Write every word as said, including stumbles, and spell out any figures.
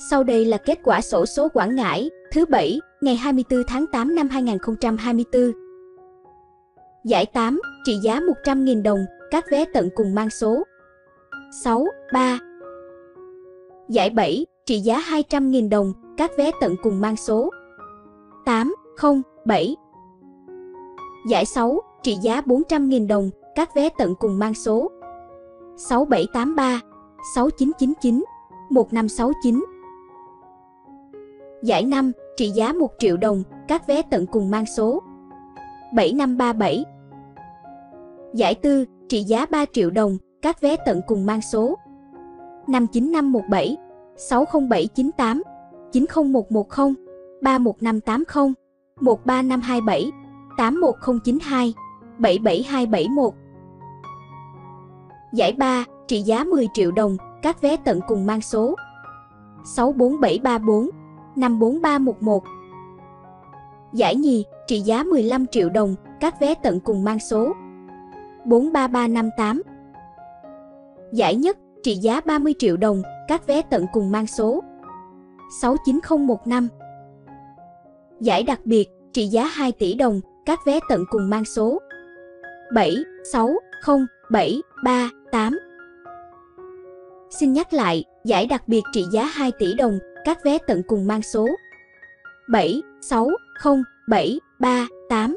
Sau đây là kết quả xổ số Quảng Ngãi thứ bảy ngày hai mươi tư tháng tám năm hai nghìn không trăm hai mươi tư. Giải tám trị giá một trăm nghìn đồng, các vé tận cùng mang số sáu ba. Giải bảy trị giá hai trăm nghìn đồng, các vé tận cùng mang số tám không bảy. Giải sáu trị giá bốn trăm nghìn đồng, các vé tận cùng mang số sáu bảy tám ba, sáu chín chín chín, một năm sáu chín. Giải năm trị giá một triệu đồng, các vé tận cùng mang số bảy năm ba bảy. Giải tư trị giá ba triệu đồng, các vé tận cùng mang số năm chín năm một bảy, sáu không bảy chín tám, chín không một một không, ba một năm tám không, một ba năm hai bảy, tám một không chín hai, bảy bảy hai bảy một. Giải ba trị giá mười triệu đồng, các vé tận cùng mang số sáu bốn bảy ba bốn, năm bốn ba một một. Giải nhì trị giá mười lăm triệu đồng, các vé tận cùng mang số bốn ba ba năm tám. Giải nhất trị giá ba mươi triệu đồng, các vé tận cùng mang số sáu chín không một năm. Giải đặc biệt trị giá hai tỷ đồng, các vé tận cùng mang số bảy sáu không bảy ba tám. Xin nhắc lại, giải đặc biệt trị giá hai tỷ đồng, các vé tận cùng mang số bảy sáu không bảy ba tám.